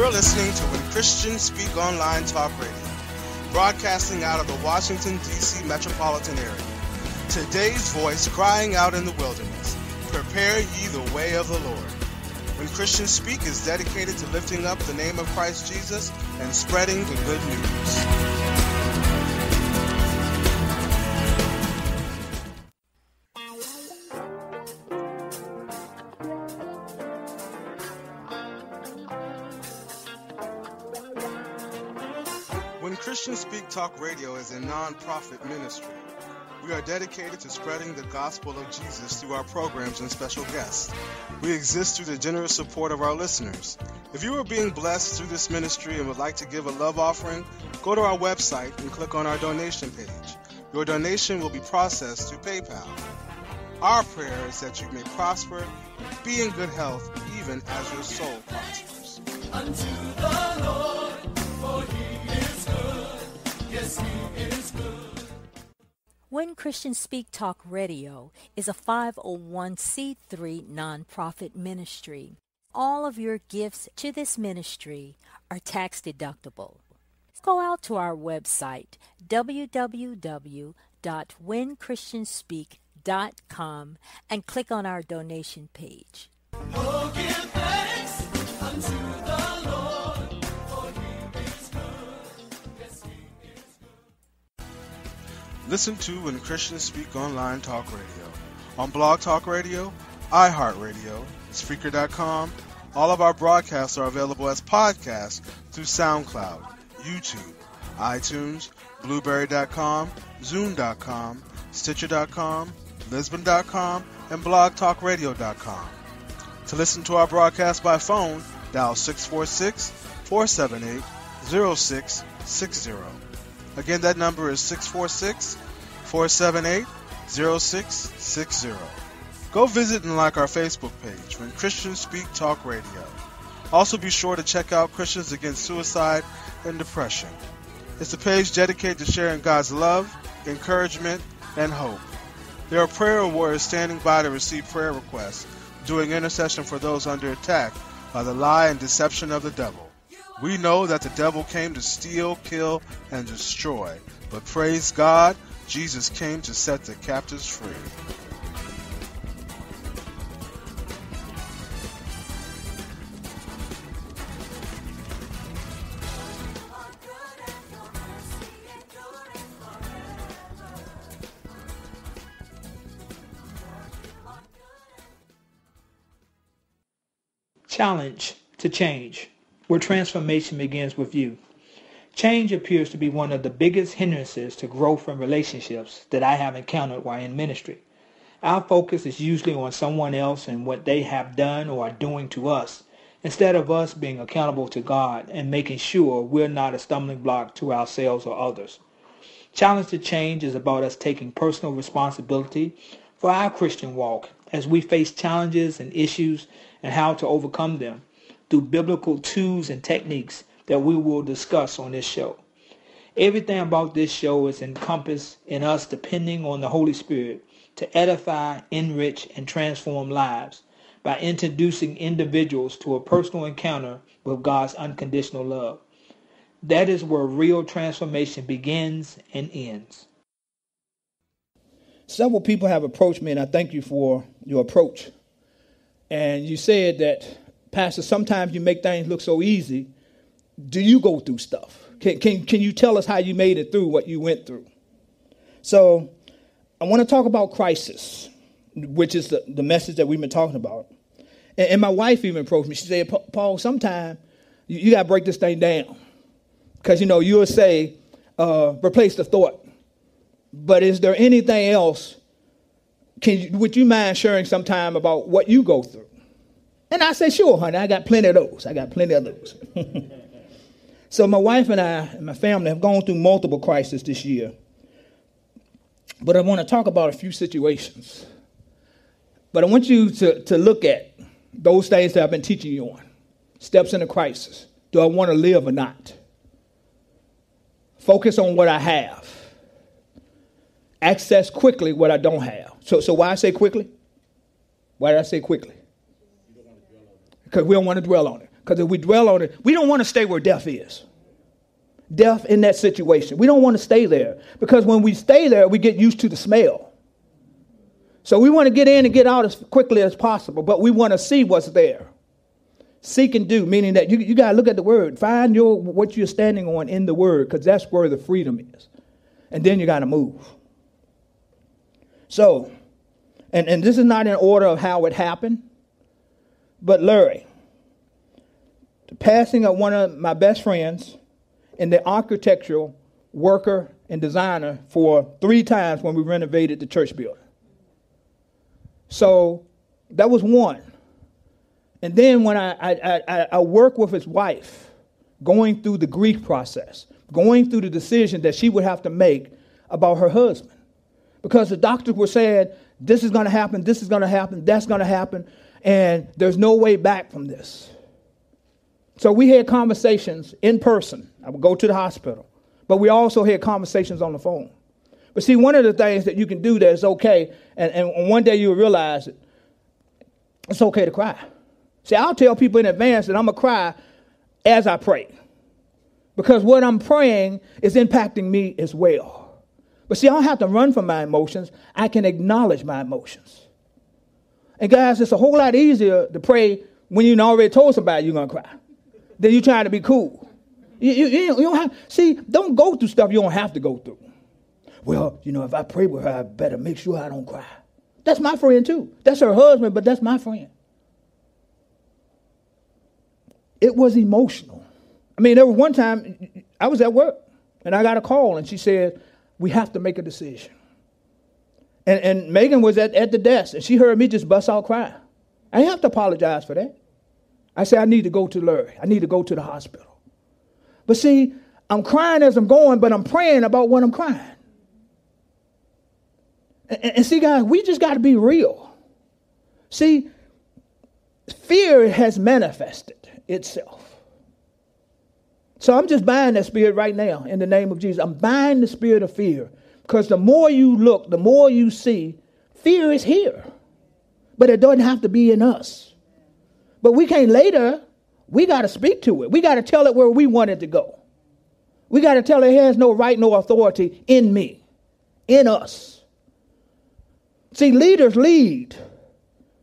You're listening to When Christians Speak Online Talk Radio, broadcasting out of the Washington, D.C. metropolitan area. Today's voice crying out in the wilderness, prepare ye the way of the Lord. When Christians Speak is dedicated to lifting up the name of Christ Jesus and spreading the good news. Christians Speak Talk Radio is a non-profit ministry. We are dedicated to spreading the gospel of Jesus through our programs and special guests. We exist through the generous support of our listeners. If you are being blessed through this ministry and would like to give a love offering, go to our website and click on our donation page. Your donation will be processed through PayPal. Our prayer is that you may prosper, be in good health, even as your soul prospers. Unto the Lord, for he is good. When Christians Speak Talk Radio is a 501c3 nonprofit ministry. All of your gifts to this ministry are tax deductible. Go out to our website, www.whenchristianspeak.com, and click on our donation page. Oh, give thanks unto the Lord. Listen to When Christians Speak Online Talk Radio on Blog Talk Radio, iHeartRadio, Spreaker.com. All of our broadcasts are available as podcasts through SoundCloud, YouTube, iTunes, Blueberry.com, Zoom.com, Stitcher.com, Lisbon.com, and BlogTalkRadio.com. To listen to our broadcast by phone, dial 646-478-0660. Again, that number is 646-478-0660. Go visit and like our Facebook page, When Christians Speak Talk Radio. Also be sure to check out Christians Against Suicide and Depression. It's a page dedicated to sharing God's love, encouragement, and hope. There are prayer warriors standing by to receive prayer requests, doing intercession for those under attack by the lie and deception of the devil. We know that the devil came to steal, kill, and destroy. But praise God, Jesus came to set the captives free. Challenge to change, where transformation begins with you. Change appears to be one of the biggest hindrances to growth and relationships that I have encountered while in ministry. Our focus is usually on someone else and what they have done or are doing to us, instead of us being accountable to God and making sure we're not a stumbling block to ourselves or others. Challenge to Change is about us taking personal responsibility for our Christian walk as we face challenges and issues and how to overcome them, through biblical tools and techniques that we will discuss on this show. Everything about this show is encompassed in us depending on the Holy Spirit to edify, enrich, and transform lives by introducing individuals to a personal encounter with God's unconditional love. That is where real transformation begins and ends. Several people have approached me, and I thank you for your approach. And you said that, Pastor, sometimes you make things look so easy. Do you go through stuff? Can you tell us how you made it through what you went through? So I want to talk about crisis, which is the message that we've been talking about. And my wife even approached me. She said, Paul, sometimes you got to break this thing down. Because, you'll say, replace the thought. But is there anything else? Would you mind sharing some time about what you go through? And I said, sure, honey, I got plenty of those. So my wife and I and my family have gone through multiple crises this year. But I want to talk about a few situations. But I want you to look at those things that I've been teaching you on. Steps in a crisis. Do I want to live or not? Focus on what I have. Access quickly what I don't have. So why I say quickly? Why did I say quickly? Because we don't want to dwell on it. Because if we dwell on it, we don't want to stay where death is. Death in that situation. We don't want to stay there. Because when we stay there, we get used to the smell. So we want to get in and get out as quickly as possible. But we want to see what's there. Seek and do, meaning that you got to look at the word. Find what you're standing on in the word, because that's where the freedom is. And then you got to move. So, and this is not in order of how it happened. But Larry, the passing of one of my best friends and the architectural worker and designer for 3 times when we renovated the church building. So that was one. And then when I worked with his wife, going through the grief process, going through the decision that she would have to make about her husband. Because the doctors were saying, this is going to happen, this is going to happen, that's going to happen, and there's no way back from this. So we had conversations in person. I would go to the hospital. But we also had conversations on the phone. But see, one of the things that you can do that is okay, and one day you'll realize it, it's okay to cry. See, I'll tell people in advance that I'm going to cry as I pray. Because what I'm praying is impacting me as well. But see, I don't have to run from my emotions. I can acknowledge my emotions. And guys, it's a whole lot easier to pray when you already told somebody you're going to cry than you trying to be cool. You don't have, see, don't go through stuff you don't have to go through. Well, you know, if I pray with her, I better make sure I don't cry. That's my friend too. That's her husband, but that's my friend. It was emotional. I mean, there was one time I was at work and I got a call and she said, we have to make a decision. And Megan was at the desk and she heard me just bust out crying. I didn't have to apologize for that. I said, I need to go to Larry. I need to go to the hospital. But see, I'm crying as I'm going, but I'm praying about what I'm crying. And see, guys, we just got to be real. See, fear has manifested itself. So I'm just buying that spirit right now in the name of Jesus. I'm buying the spirit of fear, because the more you look, the more you see, fear is here. But it doesn't have to be in us. But we can't later. We got to speak to it. We got to tell it where we want it to go. We got to tell it has no right, no authority in me, in us. See, leaders lead.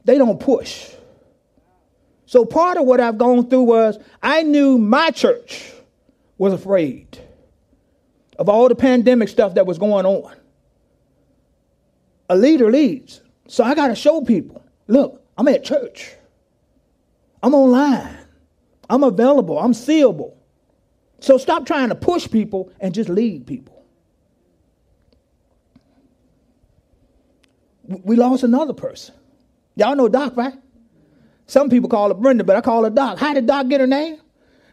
They don't push. So part of what I've gone through was I knew my church was afraid of all the pandemic stuff that was going on. A leader leads. So I got to show people, look, I'm at church. I'm online. I'm available. I'm seeable. So stop trying to push people and just lead people. We lost another person. Y'all know Doc, right? Some people call her Brenda, but I call her Doc. How did Doc get her name?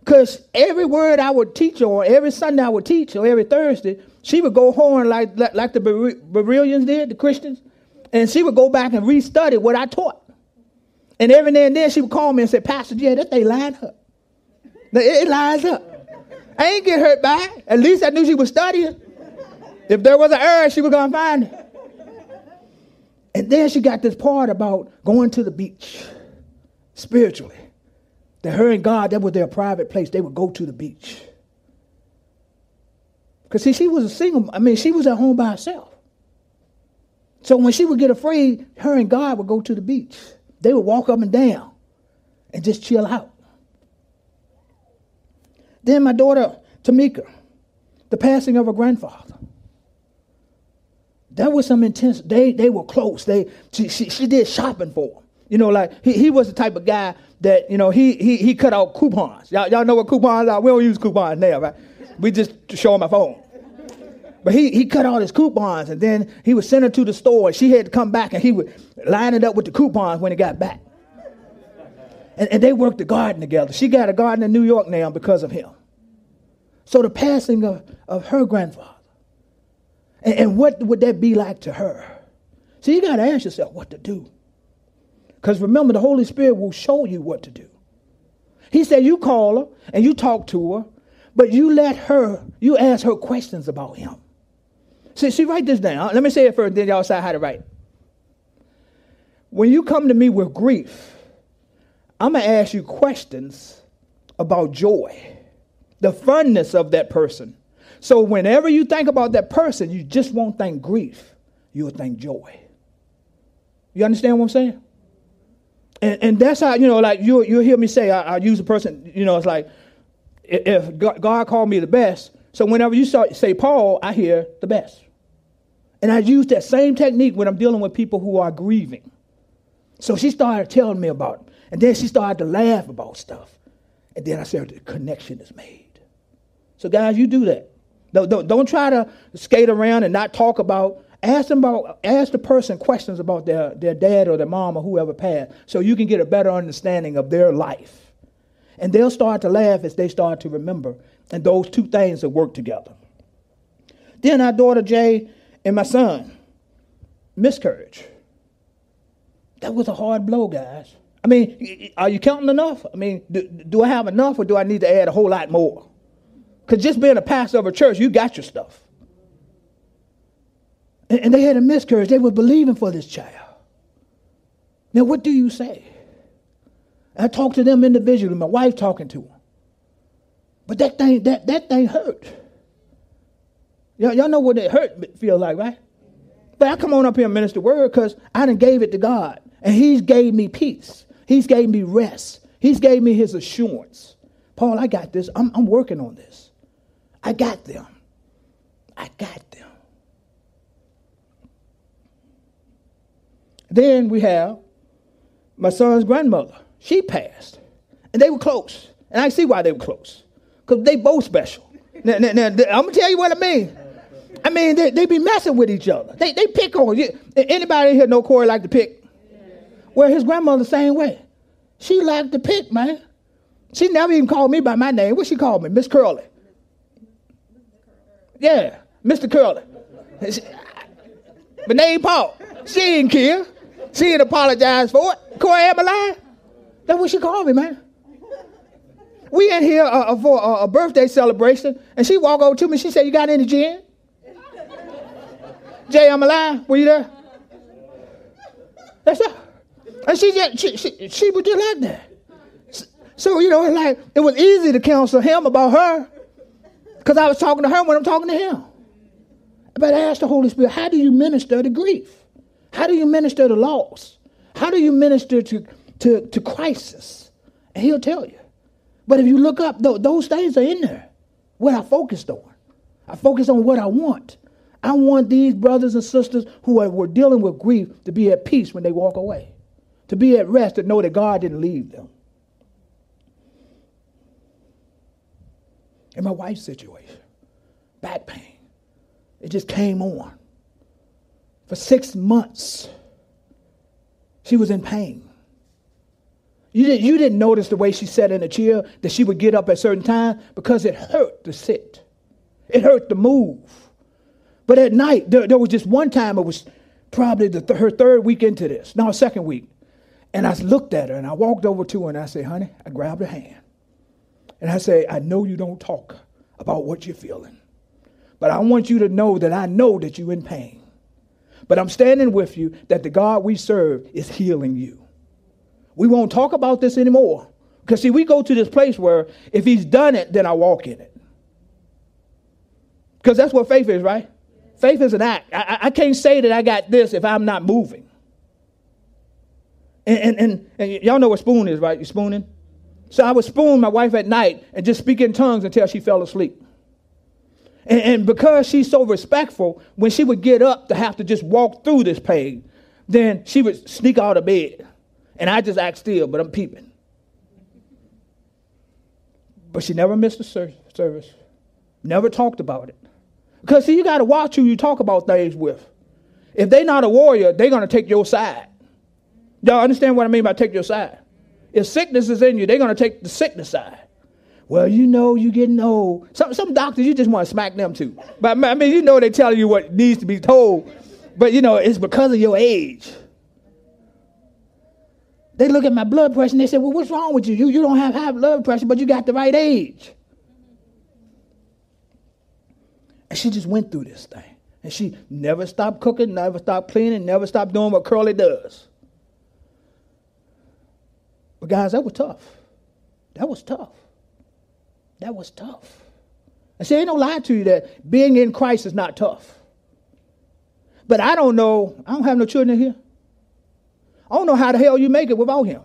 Because every word I would teach her, or every Sunday I would teach her, every Thursday, she would go home like the Bereans did, the Christians, and she would go back and restudy what I taught. And every now and then she would call me and say, Pastor, yeah, that thing lined up. It lines up. I ain't get hurt by it. At least I knew she was studying. If there was an error, she was going to find it. And then she got this part about going to the beach. Spiritually, that her and God, that was their private place. They would go to the beach. Because see, she was a single, I mean, she was at home by herself. So when she would get afraid, her and God would go to the beach. They would walk up and down and just chill out. Then my daughter, Tamika, the passing of her grandfather. That was some intense, they were close. She did shopping for him. You know, like he was the type of guy that, you know, he cut out coupons. Y'all know what coupons are? We don't use coupons now, right? We just show him my phone. But he cut out his coupons, and then he would send her to the store, and she had to come back, and he would line it up with the coupons when he got back. And they worked the garden together. She got a garden in New York now because of him. So the passing of her grandfather. And what would that be like to her? So you got to ask yourself what to do. Because remember, the Holy Spirit will show you what to do. He said you call her and you talk to her, but you ask her questions about him. See, write this down. Let me say it first, then y'all decide how to write. When you come to me with grief, I'm going to ask you questions about joy, the funness of that person. So whenever you think about that person, you just won't think grief. You'll think joy. You understand what I'm saying? And that's how, you know, like you'll hear me say, I use a person, you know, it's like, if God called me the best, so whenever you say Paul, I hear the best. And I use that same technique when I'm dealing with people who are grieving. So she started telling me about it. And then she started to laugh about stuff. And then I said, the connection is made. So guys, you do that. Don't try to skate around and not talk about, ask the person questions about their dad or their mom or whoever passed so you can get a better understanding of their life. And they'll start to laugh as they start to remember. And those two things that work together. Then our daughter Jay and my son, miscarriage. That was a hard blow, guys. I mean, are you counting enough? I mean, do I have enough or do I need to add a whole lot more? Because just being a pastor of a church, you got your stuff. And they had a miscarriage. They were believing for this child. Now, what do you say? I talked to them individually, my wife talking to them. But that thing hurt. Y'all know what that hurt feel like, right? But I come on up here and minister word because I done gave it to God. And he's gave me peace. He's gave me rest. He's gave me his assurance. Paul, I got this. I'm working on this. I got them. I got them. Then we have my son's grandmother. She passed, and they were close. And I see why they were close, because they both special. Now, I'm going to tell you what I mean. I mean, they be messing with each other. They pick on you. Anybody in here know Corey like to pick? Well, his grandmother the same way. She liked to pick, man. She never even called me by my name. What she called me? Miss Curly. Yeah, Mr. Curly. My name Paul. She didn't care. She didn't apologize for it. Corey, am I lying? That's what she called me, man. We in here for a birthday celebration, and she walked over to me. She said, you got any gin? Jay, am I lying? Were you there? That's it. And she was just like that. So, you know, it's like it was easy to counsel him about her because I was talking to her when I'm talking to him. But I asked the Holy Spirit, how do you minister to grief? How do you minister to loss? How do you minister to crisis? And he'll tell you. But if you look up, those things are in there. What I focused on. I focused on what I want. I want these brothers and sisters who were dealing with grief to be at peace when they walk away. To be at rest, to know that God didn't leave them. In my wife's situation, back pain, it just came on. For 6 months, she was in pain. You didn't notice the way she sat in a chair, that she would get up at certain times, because it hurt to sit. It hurt to move. But at night, there was just one time, it was probably her third week into this, no, second week. And I looked at her, and I walked over to her, and I said, honey, I grabbed her hand. And I said, I know you don't talk about what you're feeling, but I want you to know that I know that you're in pain. But I'm standing with you that the God we serve is healing you. We won't talk about this anymore. Because, see, we go to this place where if he's done it, then I walk in it. Because that's what faith is, right? Faith is an act. I can't say that I got this if I'm not moving. And y'all know what spoon is, right? You spooning? So I would spoon my wife at night and just speak in tongues until she fell asleep. And because she's so respectful, when she would get up to have to just walk through this pain, then she would sneak out of bed. And I just act still, but I'm peeping. But she never missed a service. Never talked about it. Because, see, you got to watch who you talk about things with. If they're not a warrior, they're going to take your side. Y'all understand what I mean by take your side? If sickness is in you, they're going to take the sickness side. Well, you know you're getting old. Some doctors, you just want to smack them too. But, I mean, you know they're telling you what needs to be told. But, you know, it's because of your age. They look at my blood pressure and they say, well, what's wrong with you? You don't have high blood pressure, but you got the right age. And she just went through this thing. And she never stopped cooking, never stopped cleaning, never stopped doing what Curly does. But guys, that was tough. That was tough. That was tough. I say, ain't no lie to you that being in Christ is not tough. But I don't know. I don't have no children in here. I don't know how the hell you make it without him.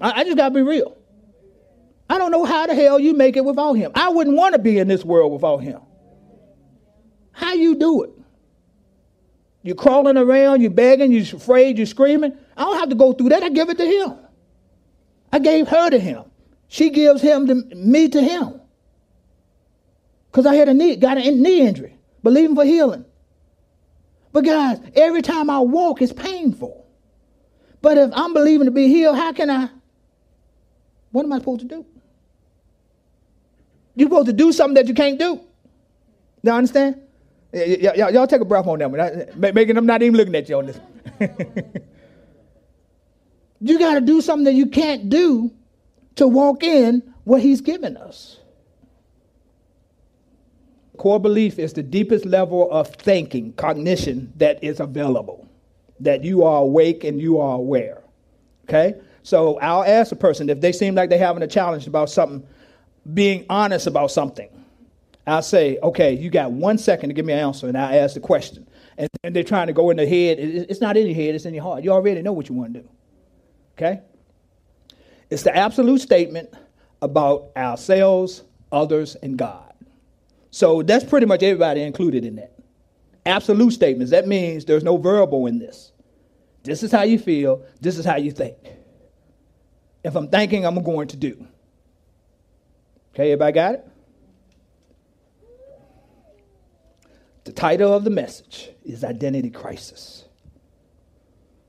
I just got to be real. I don't know how the hell you make it without him. I wouldn't want to be in this world without him. How you do it? You're crawling around, you're begging, you're afraid, you're screaming. I don't have to go through that. I give it to him. I gave her to him. She gives him to me to him. Because I had a knee, got a knee injury, believing for healing. But guys, every time I walk, it's painful. But if I'm believing to be healed, how can I? What am I supposed to do? You're supposed to do something that you can't do. Y'all understand? Y'all take a breath on that one. Making them not even looking at you on this. You got to do something that you can't do to walk in what he's given us. Core belief is the deepest level of thinking, cognition that is available, that you are awake and you are aware. Okay? So I'll ask a person if they seem like they're having a challenge about something, being honest about something. I'll say, okay, you got 1 second to give me an answer, and I'll ask the question. And they're trying to go in their head. It's not in your head, it's in your heart. You already know what you want to do. Okay? It's the absolute statement about ourselves, others, and God. So that's pretty much everybody included in that. Absolute statements. That means there's no verbal in this. This is how you feel. This is how you think. If I'm thinking, I'm going to do. Okay, everybody got it? The title of the message is Identity Crisis.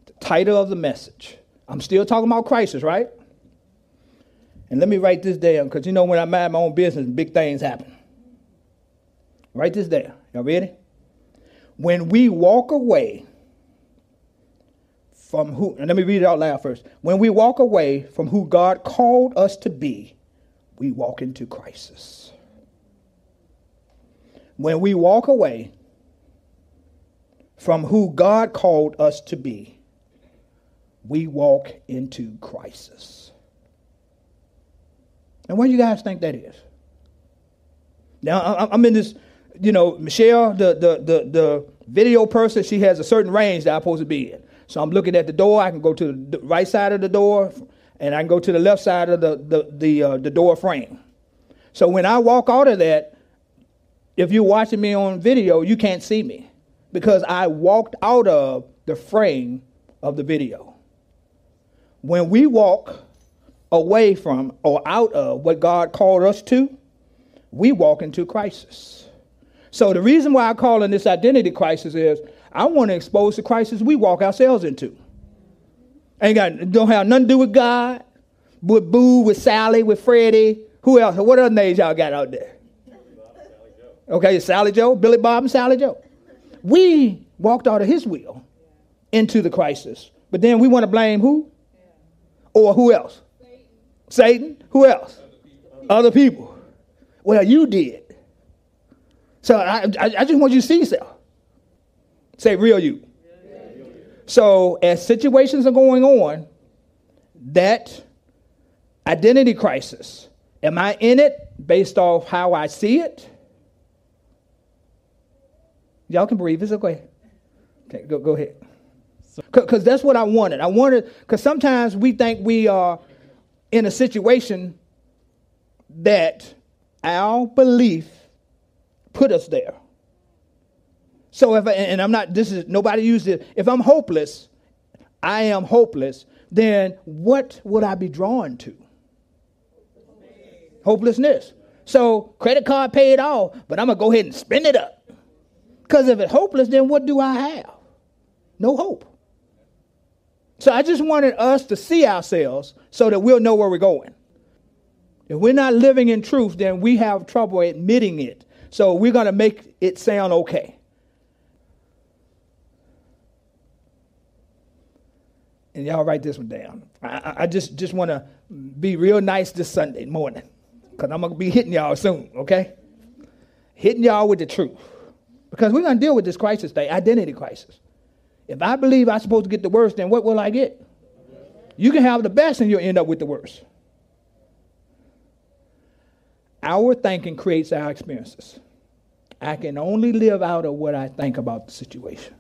The title of the message. I'm still talking about crisis, right? And let me write this down, because you know when I mind my own business, big things happen. Write this down. Y'all ready? When we walk away from who, and let me read it out loud first. When we walk away from who God called us to be, we walk into crisis. When we walk away from who God called us to be, we walk into crisis. And what do you guys think that is? Now, I'm in this. You know, Michelle, the video person, she has a certain range that I'm supposed to be in. So I'm looking at the door. I can go to the right side of the door, and I can go to the left side of the door frame. So when I walk out of that, if you're watching me on video, you can't see me because I walked out of the frame of the video. When we walk away from or out of what God called us to, we walk into crisis. So the reason why I'm calling this identity crisis is I want to expose the crisis we walk ourselves into. Don't have nothing to do with God, with Boo, with Sally, with Freddie. Who else? What other names y'all got out there? Okay, Sally Joe, Billy Bob, and Sally Joe. We walked out of his will into the crisis. But then we want to blame who? Or who else? Satan. Who else? Other people. Well, you did. So I just want you to see yourself. Say real you. Yeah. So as situations are going on, that identity crisis, am I in it based off how I see it? Y'all can breathe. It's okay. Okay, go ahead. Because that's what I wanted. Because sometimes we think we are in a situation that our belief put us there. So nobody used it. If I'm hopeless, I am hopeless, then what would I be drawn to? Hopelessness. So credit card paid off, but I'm going to go ahead and spend it up. Because if it's hopeless, then what do I have? No hope. So I just wanted us to see ourselves so that we'll know where we're going. If we're not living in truth, then we have trouble admitting it. So we're going to make it sound okay. And y'all write this one down. I just want to be real nice this Sunday morning because I'm going to be hitting y'all soon, okay? Hitting y'all with the truth because we're going to deal with this crisis thing, identity crisis. If I believe I'm supposed to get the worst, then what will I get? You can have the best and you'll end up with the worst. Our thinking creates our experiences. I can only live out of what I think about the situation.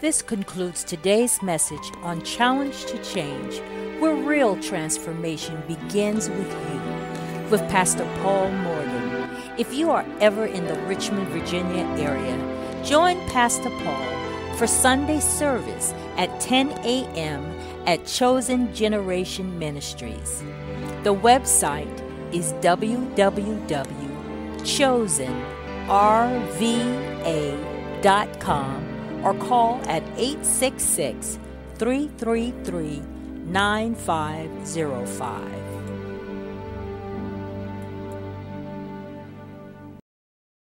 This concludes today's message on Challenge to Change, where real transformation begins with you, with Pastor Paul Morgan. If you are ever in the Richmond, Virginia area, join Pastor Paul for Sunday service at 10 a.m. at Chosen Generation Ministries. The website is www.chosenrva.com. or call at 866-333-9505.